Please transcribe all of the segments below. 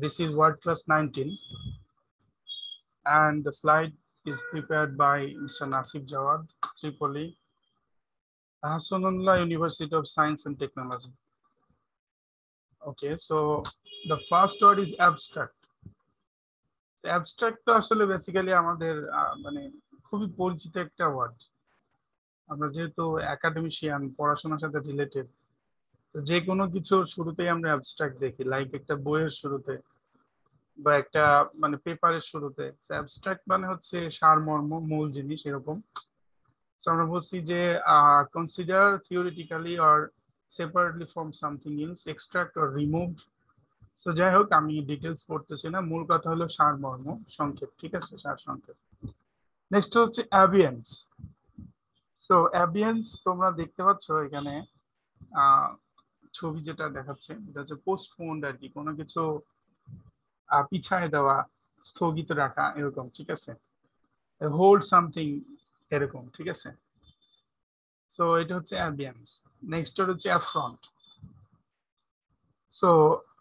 This is word class 19 and the slide is prepared by Mr. Nasir Jawad, Tripoli, Ahsanullah University of Science and Technology. Okay, so the first word is abstract. So abstract actually basically আমাদের মানে খুবই পরিচিত একটা word, আমরা যেহেতু academician পড়াশোনার সাথে related, যে কোনো কিছুর শুরুতেই আমরা অ্যাবস্ট্রাক্ট দেখি, লাইক একটা বইয়ের শুরুতে বা একটা মানে পেপারের শুরুতে। অ্যাবস্ট্রাক্ট মানে হচ্ছে সারমর্ম, মূল জিনিস, এরকম। সো আমরা বলছি যে consider theoretically or separately from something else, extract or removed. So যাই হোক, আমি ডিটেলস পড়তেছি না, মূল কথা হলো সারমর্ম, সংক্ষেপ, ঠিক আছে, সার সংক্ষেপ। নেক্সট হচ্ছে অ্যাবিয়েন্স। সো অ্যাবিয়েন্স তোমরা দেখতে পাচ্ছ এখানে ছবি যেটা দেখাচ্ছে, এটা হচ্ছে পোস্টপোন্ড আর কি, কোনো কিছু পিছায় দেওয়া, স্থগিত রাখা, এরকম, ঠিক আছে, হোল্ড সামথিং, এরকম, ঠিক আছে। সো এটা হচ্ছে অ্যাবিয়েন্স। নেক্সট হচ্ছে অ্যাফ্রন্ট। সো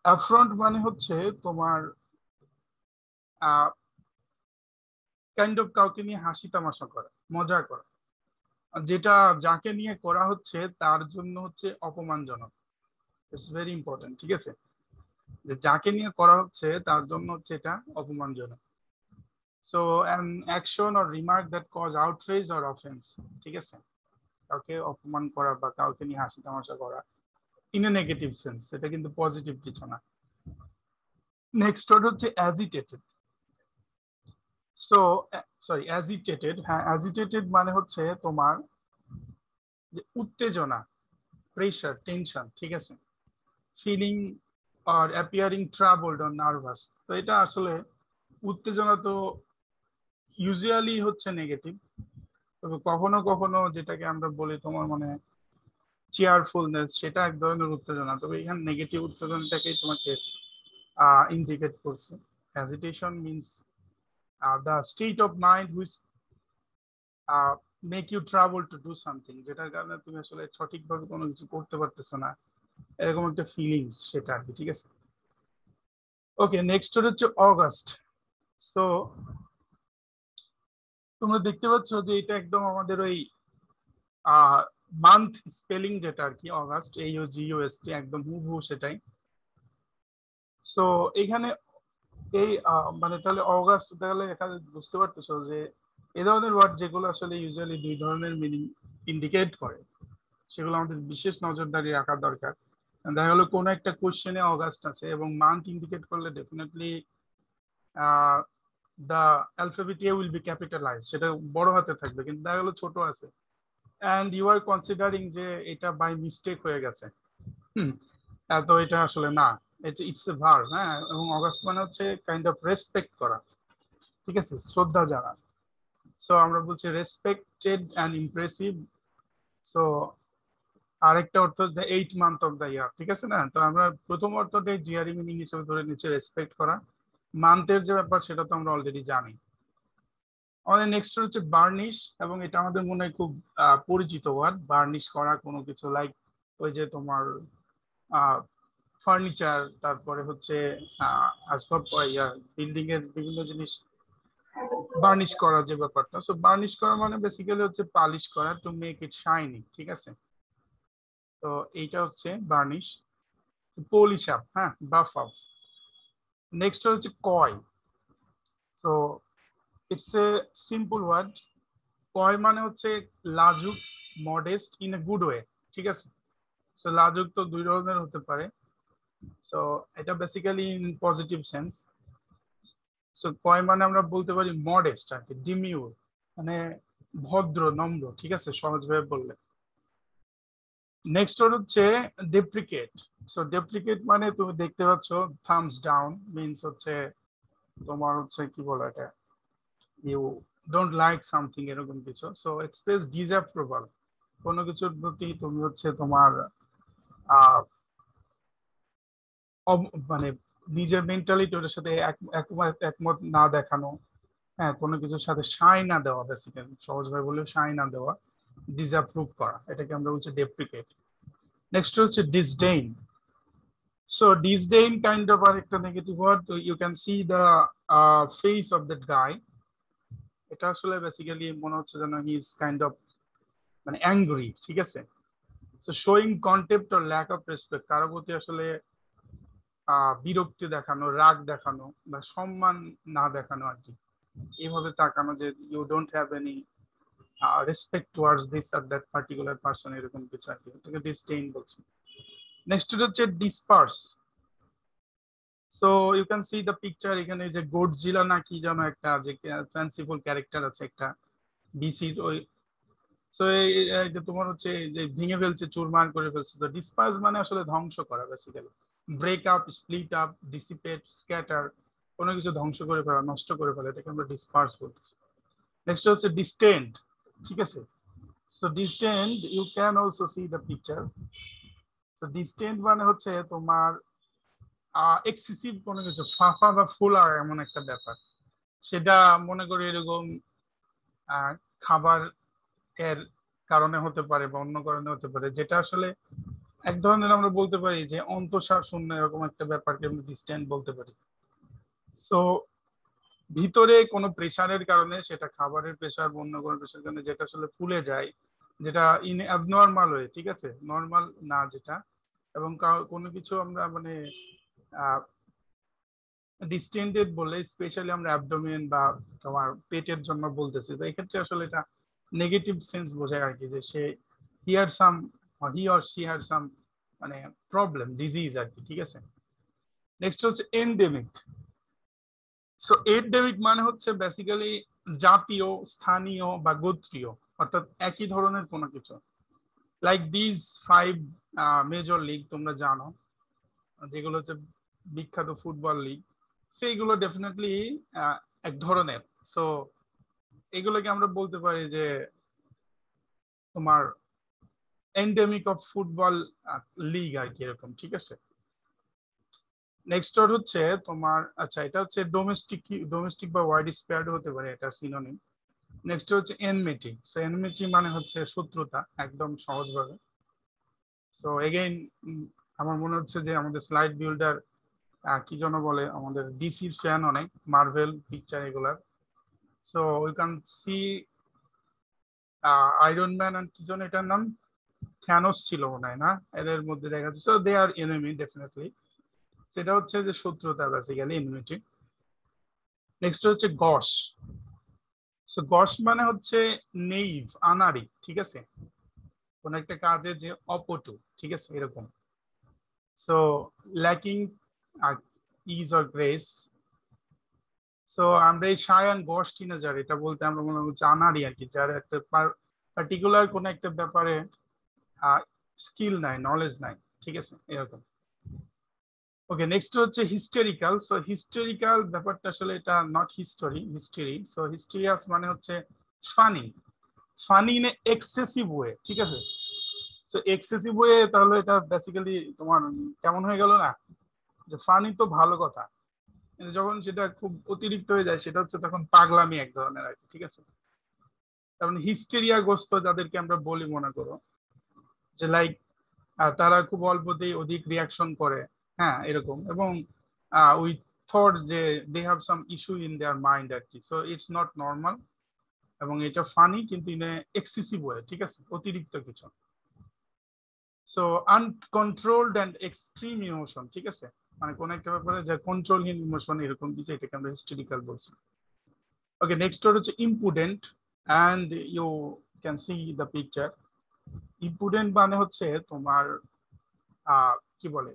অ্যাফ্রন্ট মানে হচ্ছে তোমার কাইন্ড অফ কাউকে নিয়ে হাসি তামাশা করা, মজা করা, যেটা যাকে নিয়ে করা হচ্ছে তার জন্য হচ্ছে অপমানজনক। It's very important, ঠিক আছে, যে যাকে নিয়ে করা হচ্ছে তার জন্য হচ্ছে এটা অপমানজনক। So an action or remark that cause outrage or offense, ঠিক আছে, কাউকে অপমান করা বা কাউকে নিয়ে হাসি তামাশা করা in a negative sense, এটা কিন্তু পজিটিভ কিছু না। নেক্সট হচ্ছে agitated. So sorry, agitated, হ্যাঁ, agitated মানে হচ্ছে তোমার যে উত্তেজনা, প্রেসার, টেনশন, ঠিক আছে, ফিলিং আর অ্যাপিয়ারিং ট্রাবলড অর নার্ভাস। তো এটা আসলে উত্তেজনা তো ইউজুয়ালি হচ্ছে নেগেটিভ, তবে কখনো কখনো যেটাকে আমরা বলি তোমার মানে চেয়ারফুলনেস, সেটা এক ধরনের উত্তেজনা, তবে এখানে নেগেটিভ উত্তেজনাটাকেই তোমাকে ইন্ডিকেট করছে। Agitation means the state of mind which make you trouble to do something, যেটার কারণে তুমি আসলে সঠিকভাবে কোনো কিছু করতে পারতেছো না, এরকম একটা ফিলিংস, সেটা আর কি, ঠিক আছে। ওকে, নেক্সট হচ্ছে অগাস্ট। সো তোমরা দেখতে পাচ্ছ যে এটা একদম আমাদের ওই মান্থ স্পেলিং যেটা আর কি, অগাস্ট, AUGUST, একদম হুবহু সেটাই। সো এখানে এই মানে তাহলে অগাস্ট, তাহলে এখানে বুঝতে পারতেছো যে এই ধরনের ওয়ার্ড যেগুলো আসলে ইউজুয়ালি দুই ধরনের মিনিং ইন্ডিকেট করে, সেগুলো আমাদের বিশেষ নজরদারি রাখা দরকার। দেখা গেলো কোনো একটা কোয়েশ্চেনে অগাস্ট আছে এবং মান্থ ইন্ডিকেট করলে definitely the alphabet A will be capitalize, সেটা বড় হাতে থাকবে, কিন্তু দেখা গেলো ছোট আছে অ্যান্ড ইউ আর কনসিডারিং যে এটা বাই মিস্টেক হয়ে গেছে, তো এটা আসলে না, ইটস এ ভার্ব, হ্যাঁ, এবং অগাস্ট মানে হচ্ছে কাইন্ড অফ রেসপেক্ট করা, ঠিক আছে, শ্রদ্ধা জানানো। সো আমরা বলছি রেসপেক্টেড অ্যান্ড ইমপ্রেসিভ। সো আরেকটা অর্থ হচ্ছে 8 মান্থ অফ দ্য ইয়ার, ঠিক আছে না, তো আমরা প্রথম অর্থটাই জিআরই মিনিং হিসেবে ধরে নিচ্ছি, রেসপেক্ট করা। মান্থের যে ব্যাপার সেটা তো আমরা অলরেডি জানি আমাদের। নেক্সট হচ্ছে বার্নিশ, এবং এটা আমাদের মনে হয় খুব পরিচিত ওয়ার্ড, বার্নিশ করা কোনো কিছু, লাইক ওই যে তোমার ফার্নিচার, তারপরে হচ্ছে আসবাব, বিল্ডিং এর বিভিন্ন জিনিস বার্নিশ করা যে ব্যাপারটা। সো বার্নিশ করা মানে বেসিক্যালি হচ্ছে পালিশ করা, টু মেক ইট শাইনি, ঠিক আছে, তো এইটা হচ্ছে বার্নিশ, পলিশ আপ, হ্যাঁ, বাফ আপ। নেক্সট হচ্ছে coy. So it's a simple word, coy মানে হচ্ছে লাজুক, modest in a good way, ঠিক আছে। সো লাজুক তো দুই ধরনের হতে পারে, সো এটা basically in positive sense. So coy মানে আমরা বলতে পারি মডেস্ট আর কি, ডিমিউর মানে ভদ্র, নম্র, ঠিক আছে, সহজভাবে বললে। নেক্সট হচ্ছে ডেপ্রিকেট। সো ডেপ্রিকেট মানে তুমি দেখতে পাচ্ছ থামস ডাউন, মিনস হচ্ছে তোমার হচ্ছে কি বলে এটা, ইউ ডোন্ট লাইক সামথিং, এরকম কিছু। সো এক্সপ্রেস ডিসঅ্যাপ্রুভাল, কোনো কিছুর প্রতি তুমি হচ্ছে তোমার মানে নিজের মেন্টালিটি ওটার সাথে একমত না দেখানো, হ্যাঁ, কোনো কিছুর সাথে সায় না দেওয়া, বেসিক্যালি সহজভাবে বললেও সায় না দেওয়া, ডিসঅ্যাপ্রুভ করা, এটাকে আমরা বলছি ডেপ্রিকেট। নেক্সট হচ্ছে ডিসডেইন। So disdain kind of a negative word. You can see the face of that guy. It actually basically he is kind of angry. So showing contempt or lack of respect. Karaboti actually birokti dekhano, rag dekhano, ba somman na dekhano arki. Eibhabe takano je you don't have any respect towards this or that particular person. Erokom kichu arki. Etake disdain bolchi. Next to the disperse. So you can see the picture. Again, is a Godzilla na ki jama ekta fanciful character ache ekta BC oi. So tomar hocche je bhinge felche churmar kore felche. So disperse mane ashole dhongsho kora basically. Break up, split up, dissipate, scatter. Kono kichu dhongsho kore fela, noshto kore fela. Etake amra disperse bolchi. Next hocche disdained. Thik ache. So disdained, you can also see the picture. So disdained one হচ্ছে তোমার excessive কোন কিছু ফাফা বা ফোলা এমন একটা ব্যাপার সেটা মনে করি এরকম খাবার এর কারণে হতে পারে বা অন্য কারণে হতে পারে যেটা আসলে এক ধরনের আমরা বলতে পারি যে অন্তঃসার শূন্য এরকম একটা ব্যাপারকে আমরা ডিসট্যান্ট বলতে পারি সো ভিতরে কোনো প্রেসারের কারণে সেটা খাবারের প্রেসার বা অন্য কোনো প্রেসারের কারণে যেটা আসলে ফুলে যায় যেটা ইন অ্যাবনরমাল হয় ঠিক আছে নরমাল না যেটা এবং কোনো কিছু আমরা মানে ডিসটেন্ডেড বলে স্পেশালি আমরা অ্যাবডোমেন বা তোমার পেটের জন্য বলতেছি তো এই ক্ষেত্রে আসলে এটা নেগেটিভ সেন্স বোঝায় আর কি যে সে he or she had some মানে প্রবলেম ডিজিজ আর কি ঠিক আছে নেক্সট হচ্ছে এন্ডেমিক সো এন্ডেমিক মানে হচ্ছে বেসিক্যালি জাতীয় স্থানীয় বা গোত্রীয় অর্থাৎ একই ধরনের কোনো কিছু like this five major league তোমরা জানো যেগুলো হচ্ছে বিখ্যাত ফুটবল লিগ সেইগুলো ডেফিনেটলি এক ধরনের সো এগুলোকে আমরা বলতে পারি যে তোমার এন্ডেমিক অফ ফুটবল লিগ আর কি এরকম ঠিক আছে নেক্সট হচ্ছে তোমার আচ্ছা এটা হচ্ছে ডোমেস্টিক বা ওয়াইড স্প্রেড হতে পারে এটা সিনোনিম Next হচ্ছে এনমিটি সো এনমিটি মানে হচ্ছে শত্রুতা একদম সহজভাবে সো এগেইন আমার মনে হচ্ছে যে আমাদের স্লাইড বিল্ডার কি জন বলে আমাদের ডিসি ফ্যান অনেক মার্ভেল পিকচার এগুলার so we can see iron man and কি জন এটার নাম থ্যানোস ছিল মনে হয় না এদের মধ্যে দেখা যাচ্ছে so they are enemy definitely সেটা হচ্ছে যে শত্রুতা বেসিক্যালি এনমিটি নেক্সট হচ্ছে গস So gosh mane hocche naive, anari, thik ache. Kono ekta kaje je opportune, thik ache erokom. So lacking ease or grace. So amra ei shy and gosh teenager eta bolte amra mone korchi anari ar ki jara ekta particular kono ekta byapare skill nai, knowledge nai, thik ache erokom. Okay, next hocche hysterical. So hysterical ব্যাপারটা আসলে এটা not history. So hysterias মানে হচ্ছে funny in excessive way. ঠিক আছে? So excessive way তাহলে এটা basically তোমার কেমন হয়ে গেল না? যে funny তো ভালো কথা। কিন্তু যখন সেটা খুব অতিরিক্ত হয়ে যায় সেটা হচ্ছে তখন পাগলামি এক ধরনের আর কি ঠিক আছে? কারণ hysteria গ্রস্ত যাদেরকে আমরা বলি মনে করো যে লাইক তারা খুব অল্পতেই অধিক রিঅ্যাকশন করে। হ্যাঁ এরকম এবং উই থট যে they have some issue in their mind আর কি সো ইটস নট নর্মাল এবং এটা ফানি কিন্তু ইন এক্সেসিভ ওয়ে ঠিক আছে অতিরিক্ত কিছু so uncontrolled and extreme emotion ঠিক আছে মানে কোন একটা ব্যাপারে যে কন্ট্রোলহীন ইমোশন এরকম কিছু এটাকে আমরা হিস্টেরিক্যাল বলছি ওকে নেক্সট হচ্ছে impudent and you can see the picture impudent মানে হচ্ছে তোমার কি বলে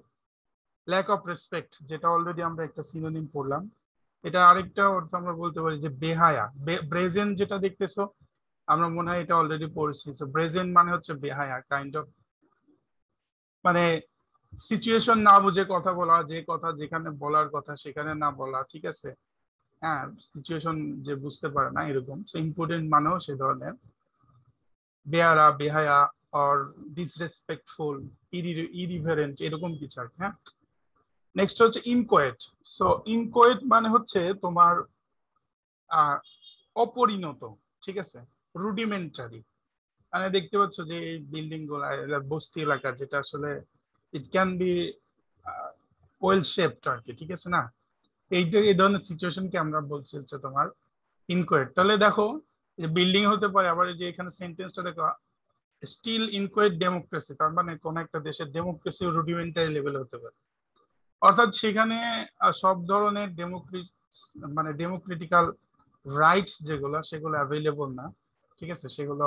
lack of respect যেটা অলরেডি আমরা একটা সিনোনিম পড়লাম এটা আরেকটা অর্থ আমরা বলতে পারি যে বেহায়া ব্রেজেন যেটা দেখতেছো আমরা মনে হয় এটা অলরেডি পড়ছি সো ব্রেজেন মানে হচ্ছে বেহায়া কাইন্ড অফ মানে সিচুয়েশন না বুঝে কথা বলা যে কথা যেখানে বলার কথা সেখানে না বলা ঠিক আছে হ্যাঁ সিচুয়েশন যে বুঝতে পারে না এরকম সো ইম্পর্টেন্ট মানেও সে ধরনের বেয়ারা বেহায়া অর ডিসরেসপেক্টফুল ইরিভারেন্ট এরকম কিছু আর হ্যাঁ নেক্সট হচ্ছে ইনকোয়েট সো ইনকোয়েট মানে হচ্ছে তোমার অপরিণত ঠিক আছে রুডিমেন্টারি মানে দেখতে পাচ্ছ যে এই বিল্ডিং গুলা বস্তি এলাকা যেটা আসলে it can be coil shaped আর কি, ঠিক আছে না? এই যে এই ধরনের সিচুয়েশনকে আমরা বলছি হচ্ছে তোমার ইনকোয়েট। তাহলে দেখো যে বিল্ডিং হতে পারে, আবার এই যে এখানে সেন্টেন্সটা দেখো স্টিল ইনকোয়েট ডেমোক্রেসি, তার মানে কোন একটা দেশের ডেমোক্রেসি রুডিমেন্টারি লেভেলে হতে পারে, অর্থাৎ সেখানে সব ধরনের মানে ডেমোক্রেটিক্যাল রাইটস যেগুলো সেগুলো অ্যাভেলেবল না, ঠিক আছে, সেগুলো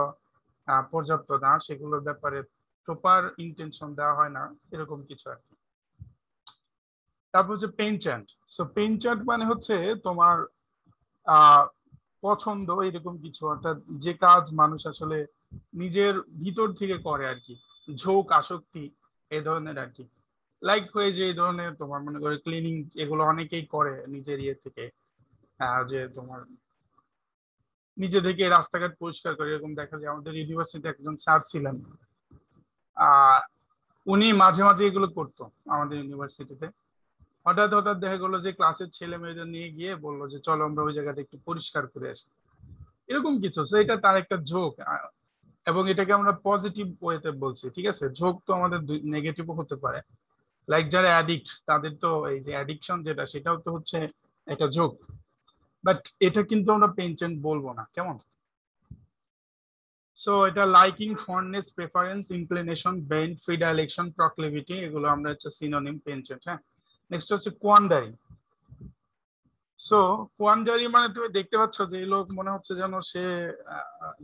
পর্যাপ্ত না, সেগুলোর ব্যাপারে প্রপার ইন্টেনশন দেওয়া হয় না, এরকম কিছু আর কি। তারপর হচ্ছে পেনচার্ট, সো পেনচার্ট মানে হচ্ছে তোমার পছন্দ এরকম কিছু, অর্থাৎ যে কাজ মানুষ আসলে নিজের ভিতর থেকে করে আর কি, ঝোঁক আসক্তি এ ধরনের আর কি, লাইক হয়ে যে এই ধরনের তোমার মনে করে ক্লিনিং এগুলো অনেকেই করে নিজের ইয়ে থেকে, যে তোমার নিজে থেকে রাস্তাঘাট পরিষ্কার করে, এরকম দেখা যায়। আমাদের ইউনিভার্সিটিতে একজন স্যার ছিলেন, উনি মাঝে মাঝে এগুলো করতো আমাদের ইউনিভার্সিটিতে। হঠাৎ হঠাৎ দেখা গেলো যে ক্লাসের ছেলে মেয়েদের নিয়ে গিয়ে বললো যে চলো আমরা ওই জায়গাটা একটু পরিষ্কার করে আসি, এরকম কিছু। সো এটা তার একটা ঝোঁক, এবং এটাকে আমরা পজিটিভ ওয়েতে বলছি, ঠিক আছে। ঝোঁক তো আমাদের নেগেটিভও হতে পারে, লাইক যারা অ্যাডিক্ট তাদের তো এই যে অ্যাডিকশন যেটা সেটাও তো হচ্ছে একটা ঝোঁক, বাট এটা কিন্তু আমরা পেনচেন্ট বলবো না, কেমন? সো এটা liking, fondness, preference, inclination, bent, predilection, proclivity, এগুলো আমরা হচ্ছে সিনোনিম পেনচেন্ট। হ্যাঁ, নেক্সট হচ্ছে কোয়ান্ডারি। সো কোয়ান্ডারি মানে তুমি দেখতে পাচ্ছ যে এই লোক মনে হচ্ছে যেন সে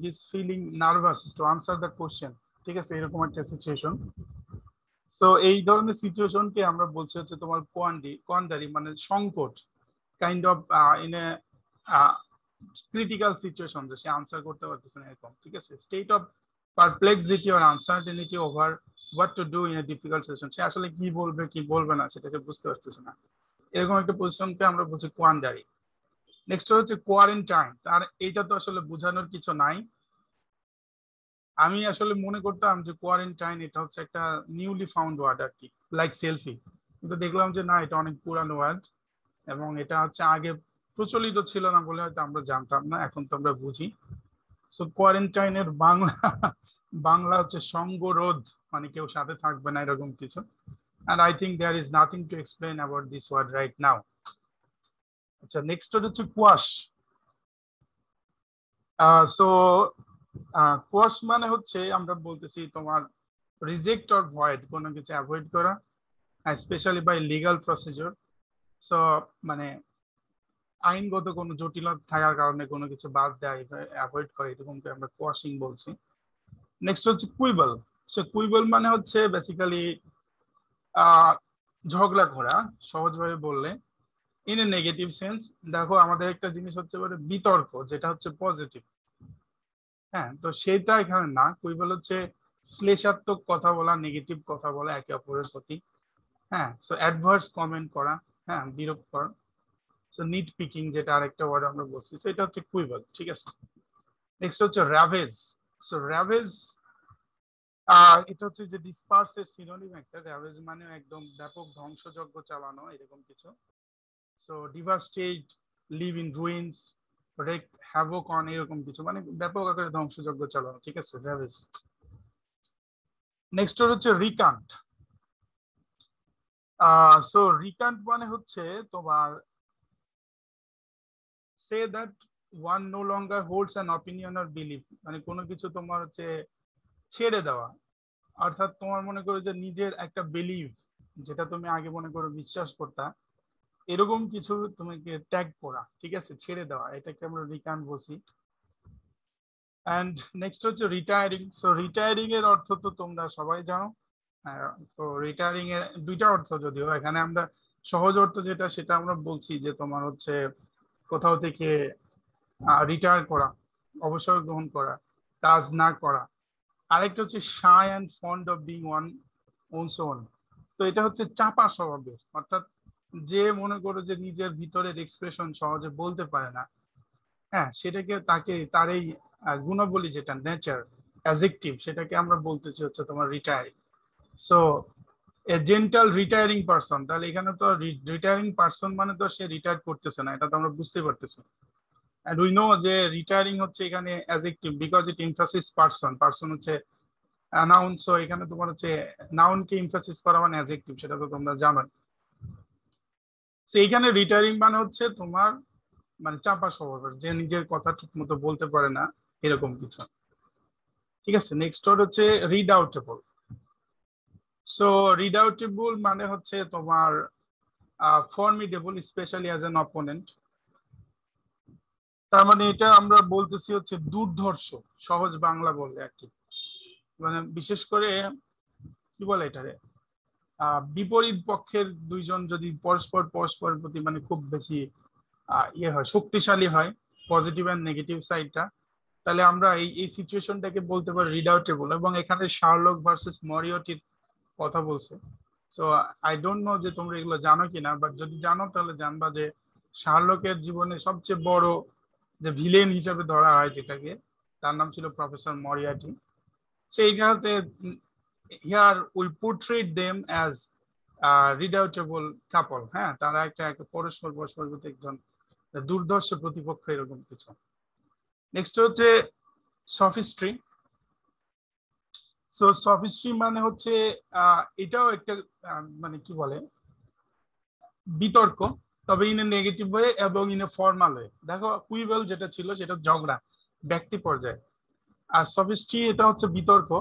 is feeling nervous to answer the question, ঠিক আছে, এরকম একটা সিচুয়েশন। সো এই ধরনের সিচুয়েশনকে আমরা বলছি হচ্ছে তোমার কোয়ান্ডারি, মানে সংকট, kind of in a critical situation যে সে আনসার করতে পারতেছে না, এরকম, ঠিক আছে। State of perplexity or uncertainty over what to do in a difficult situation, সে আসলে কি বলবে কি বলবে না সেটাকে বুঝতে পারতেছে না, এরকম একটা পজিশনকে আমরা বলছি কোয়ান্ডারি। নেক্সট হচ্ছে কোয়ারেন্টাইন, আর এইটা তো আসলে বোঝানোর কিছু নাই। আমি আসলে মনে করতাম যে কোয়ারেন্টাইন এটা হচ্ছে একটা নিউলি ফাউন্ড ওয়ার্ড আর কি, লাইক সেলফি, কিন্তু দেখলাম যে না, এটা অনেক পুরানো ওয়ার্ড এবং এটা হচ্ছে আগে প্রচলিত ছিল না বলে হয়তো আমরা জানতাম না, এখন তো আমরা বুঝি। সো কোয়ারেন্টাইনের বাংলা হচ্ছে সঙ্গরোধ, মানে কেউ সাথে থাকবে না এরকম কিছু। and I think there is nothing to explain about this word right now. আচ্ছা, নেক্সট হচ্ছে কোয়াশ। সো কোয়াশ মানে হচ্ছে আমরা বলতেছি তোমার রিজেক্ট অর ভয়েড, কোনো কিছু অ্যাভয়েড করা, specially by legal procedure. So মানে আইনগত কোনো জটিলতা থাকার কারণে কোনো কিছু বাদ দেয়, অ্যাভয়েড করে, এরকমকে আমরা কোয়াশিং বলছি। নেক্সট হচ্ছে কুইবল। সো কুইবল মানে হচ্ছে বেসিক্যালি ঝগড়া করা, সহজভাবে বললে, ইন এ নেগেটিভ সেন্স। দেখো আমাদের একটা জিনিস হচ্ছে বিতর্ক, যেটা হচ্ছে পজিটিভ, হ্যাঁ, তো সেটা এখানে না। কুইবল হচ্ছে শ্লেষাত্মক কথা বলা, নেগেটিভ কথা বলা একে অপরের প্রতি, হ্যাঁ। সো অ্যাডভার্স কমেন্ট করা, হ্যাঁ, বিরক্তিকর। সো নিট পিকিং, যেটা আরেকটা ওয়ার্ড আমরা বলছি, সেটা হচ্ছে কুইবল, ঠিক আছে। নেক্সট হচ্ছে র্যাভেজ। সো র্যাভেজ এটা হচ্ছে যে ডিসপার্সের সিনোনিম একটা। র্যাভেজ মানে একদম ব্যাপক ধ্বংসযজ্ঞ চালানো, এরকম কিছু। So devastate, leave in ruins, rake havoc on, এরকম কিছু, মানে ব্যাপক আকারে ধ্বংসযজ্ঞ চালানো, ঠিক আছে, র্যাভেজ। নেক্সট হচ্ছে রিকান্ট। সো রিকান্ট মানে হচ্ছে তোমার say that one no longer holds an opinion or belief, মানে কোনো কিছু তোমার হচ্ছে ছেড়ে দেওয়া, অর্থাৎ তোমার মনে করো যে নিজের একটা বিলিভ, যেটা তুমি আগে মনে করো বিশ্বাস করতা, এরকম কিছু তোমাকে ত্যাগ করা, ঠিক আছে, ছেড়ে দেওয়া, এটাকে আমরা রিকান্ট বলছি। অ্যান্ড নেক্সট হচ্ছে রিটায়ারিং। সো রিটায়ারিং এর অর্থ তো তোমরা সবাই জানো। তো রিটায়ারিং এর দুইটা অর্থ, যদিও এখানে আমরা সহজ অর্থ যেটা সেটা আমরা বলছি যে তোমার হচ্ছে কোথাও থেকে রিটায়ার করা, অবসর গ্রহণ করা, কাজ না করা। আরেকটা হচ্ছে shy and fond of being one's own, তো এটা হচ্ছে চাপা স্বভাবের, অর্থাৎ যে মনে করো যে নিজের ভিতরের এক্সপ্রেশন সহজে বলতে পারে না, হ্যাঁ, সেটাকে তার এই গুণাবলী যেটা নেচার অ্যাডজেক্টিভ, সেটাকে আমরা বলতেছি হচ্ছে তোমার retiring. So a gentle retiring person, তাহলে এখানে তো রিটায়ারিং পার্সন মানে তো সে রিটায়ার করতেছে না, এটা তো আমরা বুঝতে পারতেছি। And we know যে রিটায়ারিং হচ্ছে এখানে adjective, because it emphasis person, person হচ্ছে নাউন, সো এখানে তোমার হচ্ছে নাউনকে এমফাসিস করা মানে অ্যাডজেক্টিভ, সেটা তো তোমরা জানো। रिटाয়ারিং মানে হচ্ছে তোমার মানে চাপা স্বভাবের, যে নিজের কথা ঠিক মতো বলতে পারে না এরকম কিছু। ঠিক আছে, নেক্সট ওয়ার্ড হচ্ছে রিডাউটেবল। সো রিডাউটেবল মানে হচ্ছে তোমার formidable, specially as an opponent. তার মানে এটা আমরা বলতেছি হচ্ছে দুর্ধর্ষ, সহজ বাংলা বললে আর কি। মানে বিশেষ করে কি বলে এটারে, বিপরীত পক্ষের দুইজন যদি পরস্পরের প্রতি মানে খুব বেশি ইয়ে হয়, শক্তিশালী হয় পজিটিভ অ্যান্ড নেগেটিভ সাইডটা, তাহলে আমরা এই সিচুয়েশনটাকে বলতে পারি রিডাউটেবল। এবং এখানে শার্লক ভার্সেস মরিয়টির কথা বলছে। সো আই ডোন্ট নো যে তোমরা এগুলো জানো কিনা, বাট যদি জানো তাহলে জানবা যে শার্লকের জীবনে সবচেয়ে বড় যে ভিলেন হিসাবে ধরা হয় যেটাকে, তার নাম ছিল প্রফেসর মরিয়টি। সেইটা হচ্ছে here will portrait them as redoubtable couple. হ্যাঁ, তারা একটা পরস্পর একজন দুর্ধর্ষ প্রতিপক্ষ, এরকম কিছু। নেক্সট হচ্ছে সফিস্ট্রি। সো সফিস্ট্রি মানে হচ্ছে এটাও একটা মানে কি বলে বিতর্ক, তবে ইন এ নেগেটিভ ওয়ে এবং ইন এ ফর্মাল ওয়ে। দেখো কুইবেল যেটা ছিল সেটা ঝগড়া ব্যক্তি পর্যায়ে, আর সফিস্ট্রি এটা হচ্ছে বিতর্ক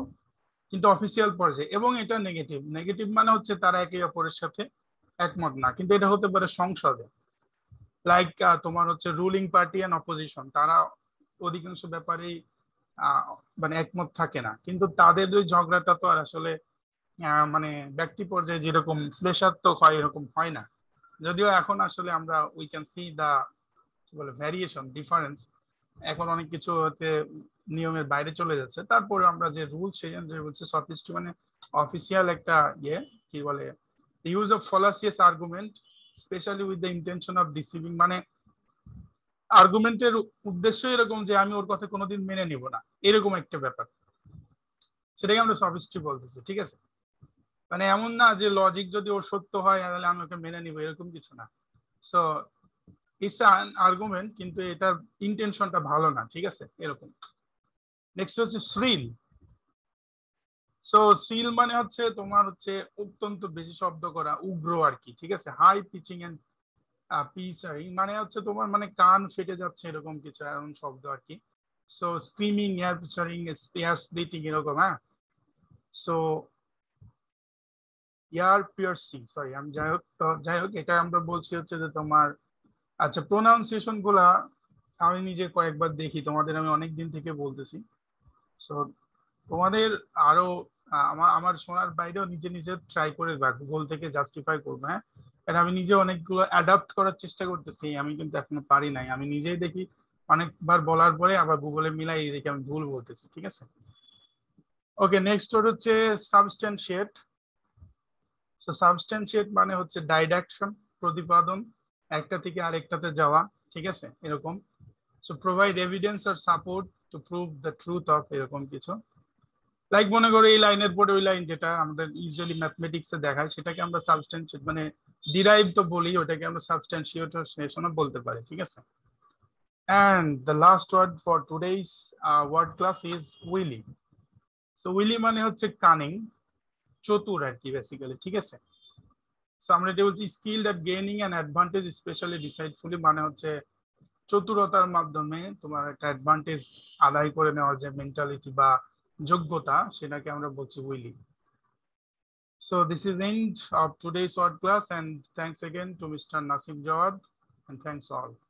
কিন্তু অফিসিয়াল পর্যায়ে, এবং এটা নেগেটিভ। নেগেটিভ মানে হচ্ছে তারা একে অপরের সাথে একমত না, কিন্তু এটা হতে পারে সংসদে, লাইক তোমার হচ্ছে রুলিং পার্টি অ্যান্ড অপোজিশন, তারা অধিকাংশ ব্যাপারেই মানে একমত থাকে না, কিন্তু তাদের ওই ঝগড়াটা তো আর আসলে মানে ব্যক্তি পর্যায়ে যেরকম শ্লেষাত্মক হয় এরকম হয় না। যদিও এখন আসলে আমরা উই ক্যান সি দ্য কি বলে ভ্যারিয়েশন, ডিফারেন্স, এখন অনেক কিছু হতে নিয়মের বাইরে চলে যাচ্ছে। তারপরে আমরা যে রুল সেই অনুযায়ী বলছি সফিস্ট্রি মানে অফিসিয়াল একটা ইয়ে, কি বলে use of fallacious argument specially with the intention of deceiving. মানে আর্গুমেন্টের উদ্দেশ্য এরকম যে আমি ওর কথা কোনোদিন মেনে নিব না, এরকম একটা ব্যাপার, সেটাকে আমরা সফিস্ট্রি বলতেছি। ঠিক আছে, মানে এমন না যে লজিক যদি ওর সত্য হয় তাহলে আমি ওকে মেনে নিব, এরকম কিছু না। সো ইটস অ্যান আর্গুমেন্ট কিন্তু এটার ইন্টেনশনটা ভালো না, ঠিক আছে, এরকম। নেক্সট হচ্ছে শ্রিল। সো শ্রিল মানে হচ্ছে তোমার হচ্ছে অত্যন্ত বেশি শব্দ করা, উগ্র আর কি। ঠিক আছে, হাই পিচিং এন্ড পিসারিং মানে হচ্ছে তোমার মানে কান ফেটে যাচ্ছে এরকম কিছু, এমন শব্দ আর কি। সো স্ক্রিমিং, এয়ার পিচারিং, এয়ার স্প্লিটিং এরকম। হ্যাঁ, সো এয়ার পিয়ার্সিং, সরি আমি যাই হোক এটা আমরা বলছি হচ্ছে যে তোমার, আচ্ছা প্রোনাউন্সিয়েশন গুলা আমি নিজে কয়েকবার দেখি, তোমাদের আমি অনেক দিন থেকে বলতেছি। সো তোমাদের আরো আমার শোনার বাইরেও নিজে ট্রাই করে গুগল থেকে জাস্টিফাই করবো। হ্যাঁ, কারণ আমি নিজে অনেকগুলো অ্যাডাপ্ট করার চেষ্টা করতেছি, আমি কিন্তু এখনো পারি নাই। আমি নিজেই দেখি অনেকবার বলার পরে আবার গুগলে মিলাই দেখি আমি ভুল বলতেছি। ঠিক আছে, ওকে। নেক্সট ওর হচ্ছে সাবস্ট্যান্সিয়েট। সো সাবস্ট্যান্সিয়েট মানে হচ্ছে ডাইডাকশন, প্রতিপাদন, একটা থেকে আরেকটাতে যাওয়া। ঠিক আছে, এরকম। সো প্রোভাইড এভিডেন্স আর support to prove the truth of, এরকম কিছু। লাইক মনে করো এই লাইনের পরে ওই লাইন যেটা আমাদের ইউজুয়ালি ম্যাথমেটিক্সে দেখায় সেটাকে আমরা সাবস্ট্যান্সিয়েট মানে ডিরাইভ তো বলি, ওটাকে আমরা সাবস্ট্যান্সিয়েশনও বলতে পারি। ঠিক আছে, and the last word for today's word class is wily. So wily মানে হচ্ছে কানিং, চতুর আর কি বেসিক্যালি। ঠিক আছে, সো আমরা এটা বলছি skilled at gaining an advantage specially deceitfully, মানে হচ্ছে চতুরতার মাধ্যমে তোমার একটা অ্যাডভান্টেজ আদায় করে নেওয়ার যে মেন্টালিটি বা যোগ্যতা, সেটাকে আমরা বলছি wily. So this is end of today's word class, and thanks again to Mr. Nasir Jawad, and thanks all.